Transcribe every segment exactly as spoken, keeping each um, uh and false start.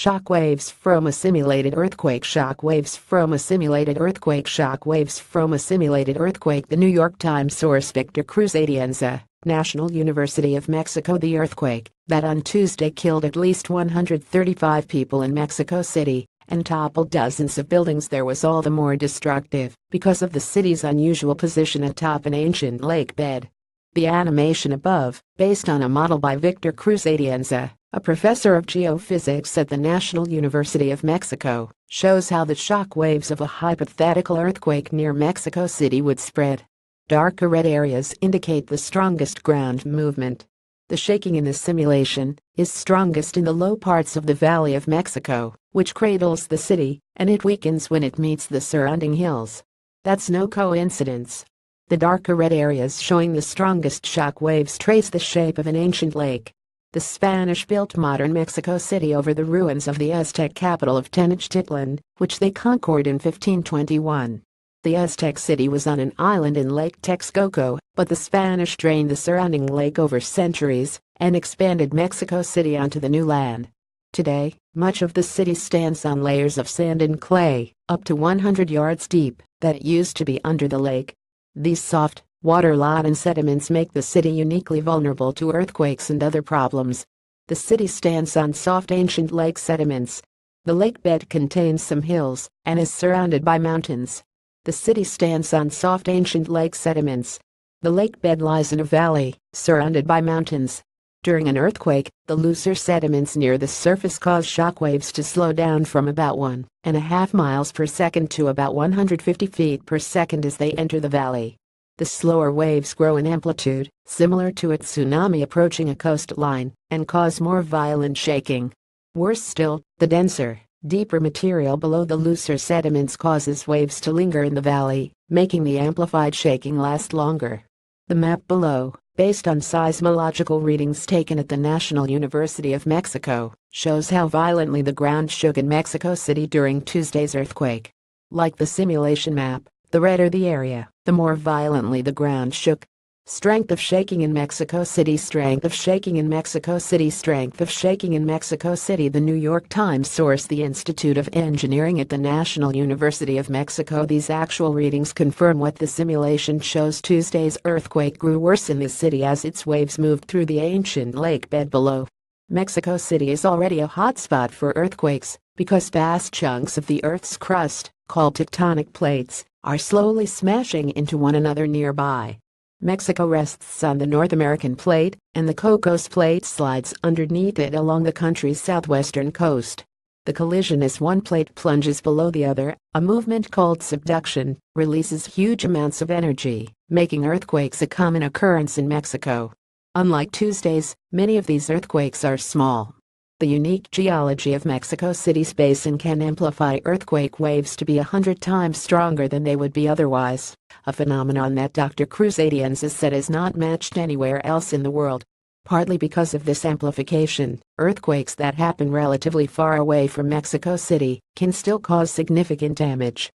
shock waves from a simulated earthquake, shock waves from a simulated earthquake, shock waves from a simulated earthquake. The New York Times source Víctor Cruz-Atienza, National University of Mexico. The earthquake that on Tuesday killed at least one hundred thirty-five people in Mexico City and toppled dozens of buildings there was all the more destructive because of the city's unusual position atop an ancient lake bed. The animation above, based on a model by Víctor Cruz-Atienza, a professor of geophysics at the National University of Mexico, shows how the shock waves of a hypothetical earthquake near Mexico City would spread. Darker red areas indicate the strongest ground movement. The shaking in the simulation is strongest in the low parts of the Valley of Mexico, which cradles the city, and it weakens when it meets the surrounding hills. That's no coincidence. The darker red areas showing the strongest shock waves trace the shape of an ancient lake. The Spanish built modern Mexico City over the ruins of the Aztec capital of Tenochtitlan, which they conquered in fifteen twenty-one. The Aztec city was on an island in Lake Texcoco, but the Spanish drained the surrounding lake over centuries and expanded Mexico City onto the new land. Today, much of the city stands on layers of sand and clay, up to one hundred yards deep, that used to be under the lake. These soft, water-laden sediments make the city uniquely vulnerable to earthquakes and other problems. The city stands on soft ancient lake sediments. The lake bed contains some hills and is surrounded by mountains. The city stands on soft ancient lake sediments. The lake bed lies in a valley, surrounded by mountains. During an earthquake, the looser sediments near the surface cause shock waves to slow down from about one and a half miles per second to about one hundred fifty feet per second as they enter the valley. The slower waves grow in amplitude, similar to a tsunami approaching a coastline, and cause more violent shaking. Worse still, the denser, deeper material below the looser sediments causes waves to linger in the valley, making the amplified shaking last longer. The map below, based on seismological readings taken at the National University of Mexico, shows how violently the ground shook in Mexico City during Tuesday's earthquake. Like the simulation map, the redder the area, the more violently the ground shook. Strength of shaking in Mexico City, strength of shaking in Mexico City, strength of shaking in Mexico City. The New York Times source the Institute of Engineering at the National University of Mexico. These actual readings confirm what the simulation shows. Tuesday's earthquake grew worse in the city as its waves moved through the ancient lake bed below. Mexico City is already a hotspot for earthquakes because vast chunks of the Earth's crust, called tectonic plates, are slowly smashing into one another nearby. Mexico rests on the North American plate, and the Cocos plate slides underneath it along the country's southwestern coast. The collision as one plate plunges below the other, a movement called subduction, releases huge amounts of energy, making earthquakes a common occurrence in Mexico. Unlike Tuesday's, many of these earthquakes are small. The unique geology of Mexico City's basin can amplify earthquake waves to be a hundred times stronger than they would be otherwise, a phenomenon that Doctor Cruz-Atienza said is not matched anywhere else in the world. Partly because of this amplification, earthquakes that happen relatively far away from Mexico City can still cause significant damage.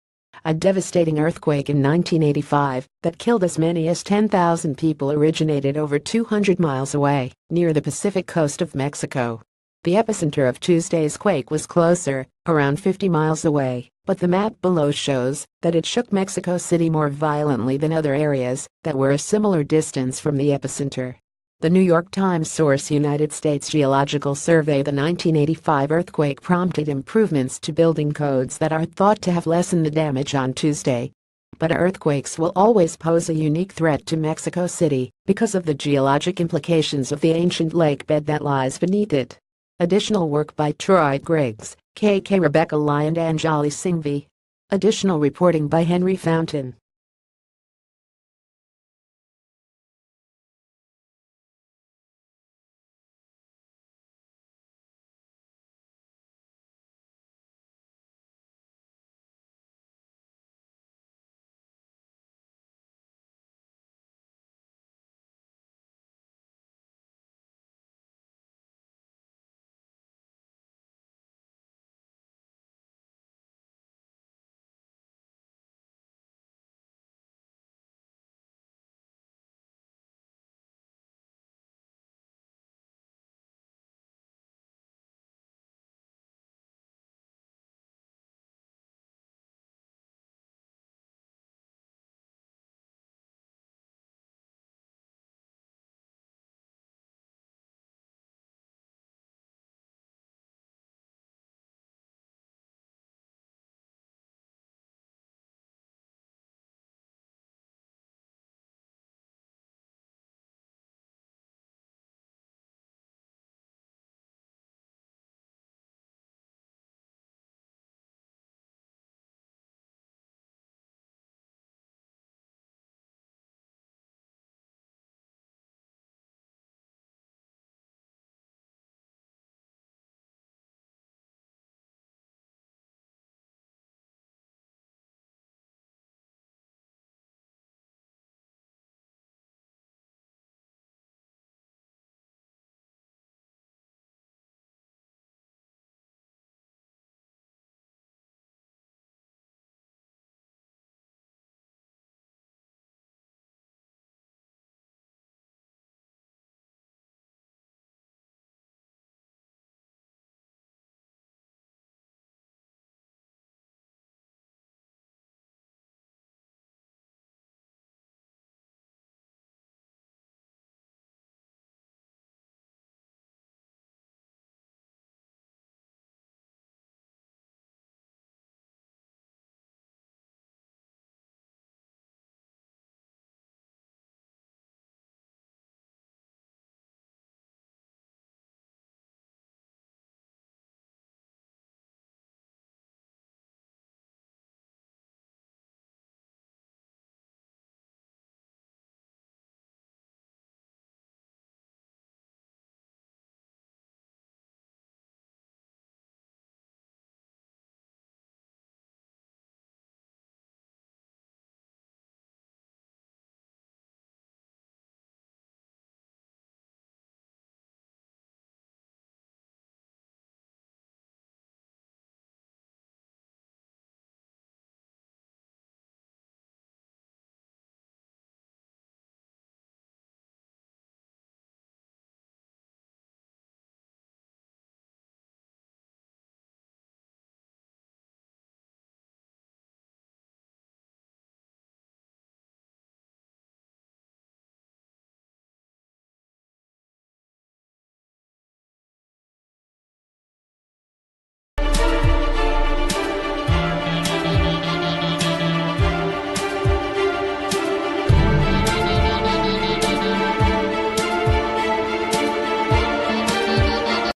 A devastating earthquake in nineteen eighty-five that killed as many as ten thousand people originated over two hundred miles away, near the Pacific coast of Mexico. The epicenter of Tuesday's quake was closer, around fifty miles away, but the map below shows that it shook Mexico City more violently than other areas that were a similar distance from the epicenter. The New York Times source United States Geological Survey. The nineteen eighty-five earthquake prompted improvements to building codes that are thought to have lessened the damage on Tuesday. But earthquakes will always pose a unique threat to Mexico City because of the geologic implications of the ancient lake bed that lies beneath it. Additional work by Troy Griggs, K K Rebecca Lai and Anjali Singhvi. Additional reporting by Henry Fountain.